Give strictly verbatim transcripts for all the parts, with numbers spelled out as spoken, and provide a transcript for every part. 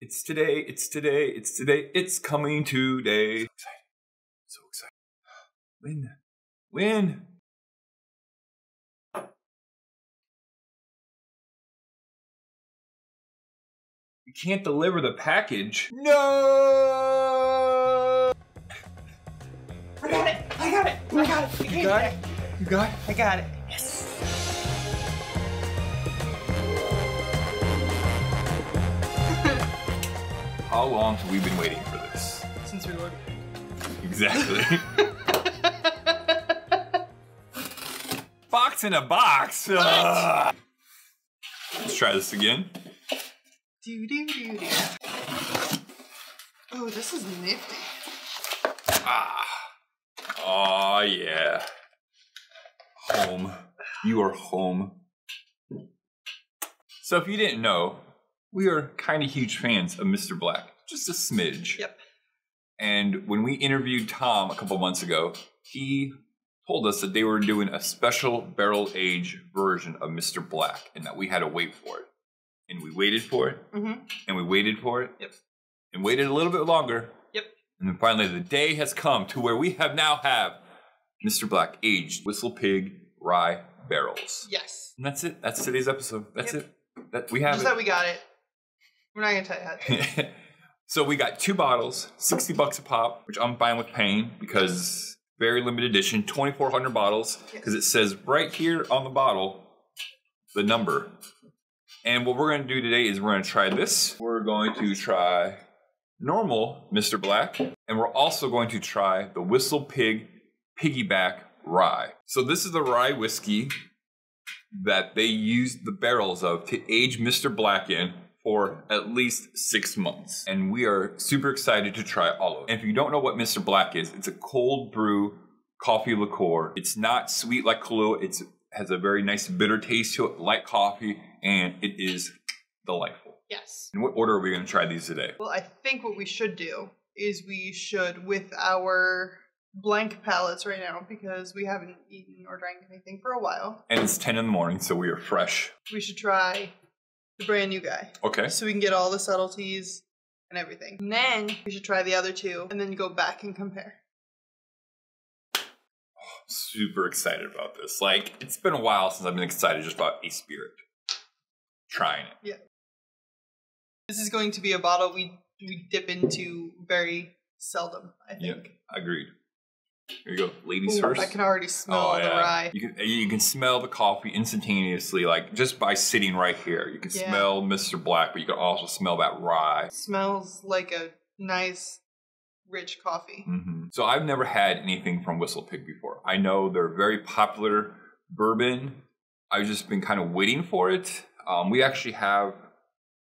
It's today, it's today, it's today, it's coming today. So excited. So excited. Win. Win. We can't deliver the package. No! I got it! I got it! I got it! I you got it. it! You got it? I got it. Yes! How long have we been waiting for this? Since we ordered it. Exactly. Box in a box. What? Uh, let's try this again. Do, do, do, do. Oh, this is nifty. Ah. Oh, yeah. Home. You are home. So if you didn't know, we are kind of huge fans of Mister Black, just a smidge. Yep. And when we interviewed Tom a couple months ago, he told us that they were doing a special barrel age version of Mister Black and that we had to wait for it. And we waited for it. Mm-hmm. And we waited for it. Yep. And waited a little bit longer. Yep. And then finally the day has come to where we have now have Mister Black aged WhistlePig rye barrels. Yes. And that's it. That's today's episode. That's yep. it. That we have just it. that we got it. We're not going to tell you how to. So we got two bottles, sixty bucks a pop, which I'm fine with paying because very limited edition, twenty-four hundred bottles, because it says right here on the bottle, the number. And what we're going to do today is we're going to try this. We're going to try normal Mister Black, and we're also going to try the WhistlePig Piggyback Rye. So this is the rye whiskey that they used the barrels of to age Mister Black in for at least six months. And we are super excited to try all of it. And if you don't know what Mister Black is, it's a cold brew coffee liqueur. It's not sweet like Kahlua. It has a very nice bitter taste to it, like coffee, and it is delightful. Yes. In what order are we gonna try these today? Well, I think what we should do is we should, with our blank palates right now, because we haven't eaten or drank anything for a while. And it's ten in the morning, so we are fresh. We should try the brand new guy. Okay. So we can get all the subtleties and everything. And then we should try the other two and then go back and compare. Oh, I'm super excited about this. Like, it's been a while since I've been excited just about a spirit. Trying it. Yeah. This is going to be a bottle we, we dip into very seldom, I think. Yeah, agreed. Here you go, ladies. Ooh, first. I can already smell oh, yeah. the rye. You can, you can smell the coffee instantaneously, like just by sitting right here. You can yeah. smell Mister Black, but you can also smell that rye. It smells like a nice, rich coffee. Mm-hmm. So I've never had anything from WhistlePig before. I know they're very popular bourbon. I've just been kind of waiting for it. Um, we actually have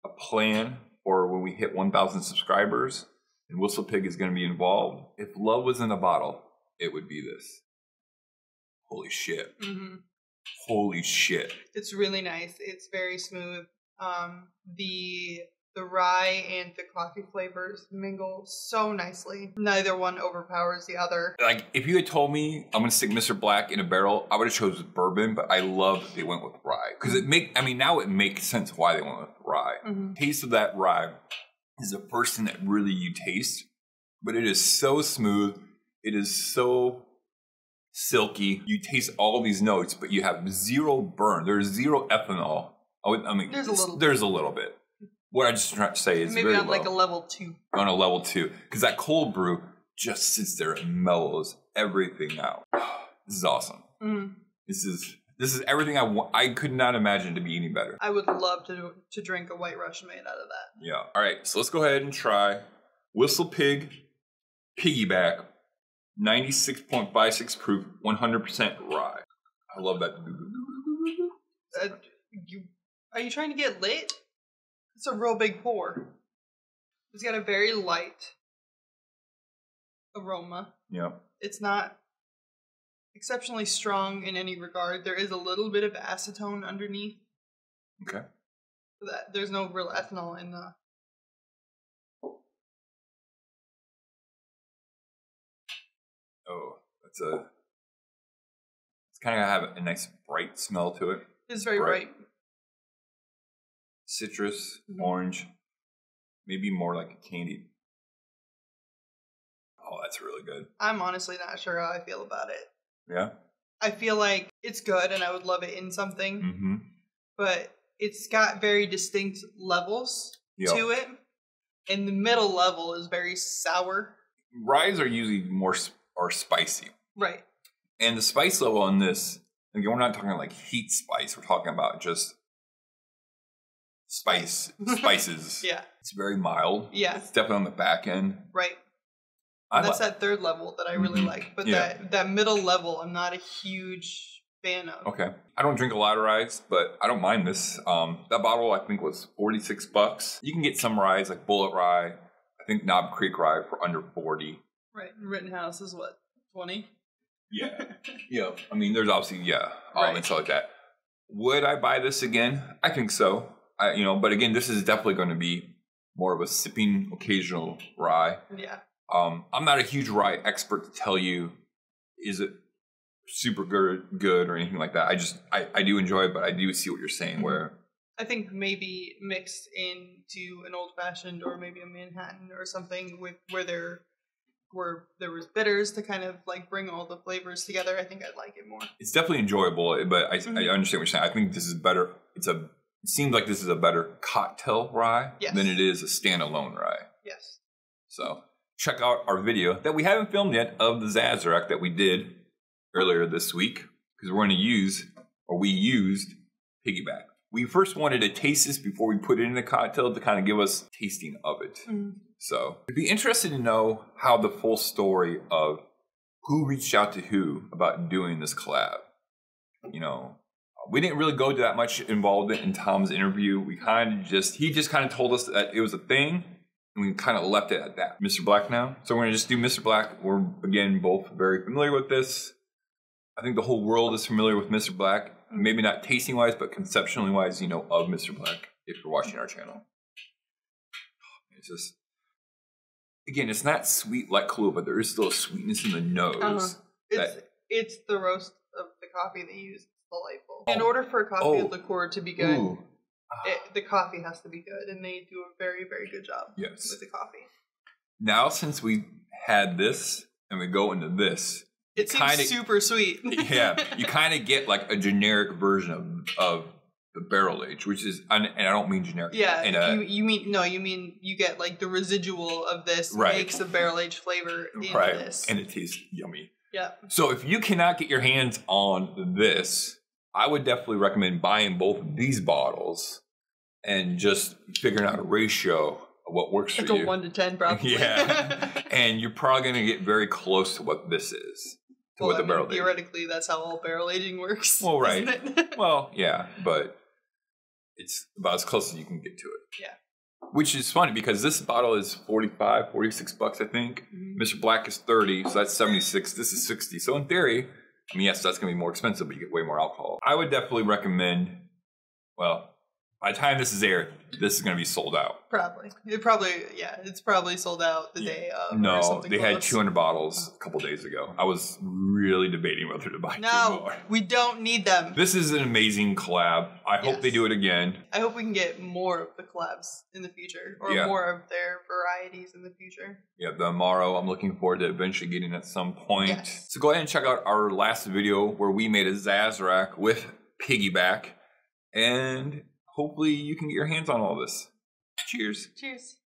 a plan for when we hit one thousand subscribers, and WhistlePig is going to be involved. If love was in a bottle, it would be this. Holy shit. Mm-hmm. Holy shit. It's really nice. It's very smooth. Um, the the rye and the coffee flavors mingle so nicely. Neither one overpowers the other. Like, if you had told me I'm going to stick Mister Black in a barrel, I would have chose bourbon, but I love that they went with rye. Because it make, I mean, now it makes sense why they went with rye. Mm-hmm. Taste of that rye is the first thing that really you taste, but it is so smooth. It is so silky. You taste all these notes, but you have zero burn. There's zero ethanol. I mean, there's a little, there's a little bit. What I just trying to say is maybe on like a level two. On a level two, because that cold brew just sits there and mellows everything out. This is awesome. Mm-hmm. This is this is everything I want. I could not imagine to be any better. I would love to to drink a White Russian made out of that. Yeah. All right. So let's go ahead and try WhistlePig Piggyback. ninety-six point five six proof, one hundred percent rye. I love that. Uh, you, are you trying to get lit? It's a real big pour. It's got a very light aroma. Yeah. It's not exceptionally strong in any regard. There is a little bit of acetone underneath. Okay. So that there's no real ethanol in the... Oh, it's a, it's kind of have a nice bright smell to it. It's very bright. bright. Citrus, mm-hmm. orange. Maybe more like a candy. Oh, that's really good. I'm honestly not sure how I feel about it. Yeah? I feel like it's good and I would love it in something. Mm-hmm. But it's got very distinct levels yep. to it. And the middle level is very sour. Ryes are usually more sp are spicy. Right. And the spice level on this, again, we're not talking like heat spice. We're talking about just spice, spices. Yeah. It's very mild. Yeah. It's definitely on the back end. Right. I That's that third level that I really mm-hmm. like. But yeah. that, that middle level, I'm not a huge fan of. Okay. I don't drink a lot of ryes, but I don't mind this. Um, that bottle, I think, was forty-six bucks. You can get some ryes, like Bulleit Rye. I think Knob Creek Rye for under forty. Right. And Rittenhouse is what, twenty? Yeah. yeah. I mean, there's obviously, yeah, um, right. and stuff like that. Would I buy this again? I think so. I, you know, but again, this is definitely going to be more of a sipping occasional rye. Yeah. Um, I'm not a huge rye expert to tell you, is it super good, good or anything like that. I just, I, I do enjoy it, but I do see what you're saying where. I think maybe mixed into an old fashioned or maybe a Manhattan or something with where there where there was bitters to kind of like bring all the flavors together. I think I'd like it more. It's definitely enjoyable, but I, mm-hmm. I understand what you're saying. I think this is better. It's a it seems like this is a better cocktail rye yes. than it is a standalone rye. Yes. So check out our video that we haven't filmed yet of the Sazerac that we did earlier this week because we're going to use or we used Piggyback. We first wanted to taste this before we put it in the cocktail to kind of give us tasting of it. Mm. So it'd be interesting to know how the full story of who reached out to who about doing this collab. You know, we didn't really go to that much involvement in Tom's interview. We kind of just, he just kind of told us that it was a thing and we kind of left it at that. Mister Black now. So we're gonna just do Mister Black. We're again, both very familiar with this. I think the whole world is familiar with Mister Black. Maybe not tasting wise, but conceptually wise, you know, of Mister Black, if you're watching our channel. It's just, again, it's not sweet like Kahlua, but there is still a sweetness in the nose. Uh-huh. it's, it's the roast of the coffee they use. It's delightful. Oh. In order for a coffee oh. liqueur to be good, it, the coffee has to be good, and they do a very, very good job yes. with the coffee. Now, since we had this and we go into this, it seems kinda, super sweet. yeah, you kind of get like a generic version of of the barrel age, which is, and I don't mean generic. Yeah, in a, you, you mean no, you mean you get like the residual of this right. makes the barrel age flavor in right. this, and it tastes yummy. Yeah. So if you cannot get your hands on this, I would definitely recommend buying both of these bottles and just figuring out a ratio. What works like for you. Like a one to ten probably. Yeah. and you're probably going to get very close to what this is. To well, what the I mean, barrel theoretically, aging. That's how all barrel aging works. Well, right. Isn't it? well, yeah. But it's about as close as you can get to it. Yeah. Which is funny because this bottle is forty-five, forty-six bucks, I think. Mm-hmm. Mister Black is thirty, so that's seventy-six. This is sixty. So in theory, I mean, yes, that's going to be more expensive, but you get way more alcohol. I would definitely recommend, well... By the time this is aired, this is going to be sold out. Probably. It probably, yeah, it's probably sold out the yeah. day of. No, or something they close. Had two hundred bottles a couple days ago. I was really debating whether to buy no, two more. No, we don't need them. This is an amazing collab. I yes. hope they do it again. I hope we can get more of the collabs in the future, or yeah. more of their varieties in the future. Yeah, the Amaro, I'm looking forward to eventually getting at some point. Yes. So go ahead and check out our last video where we made a Sazerac with Piggyback and... Hopefully you can get your hands on all this. Cheers. Cheers.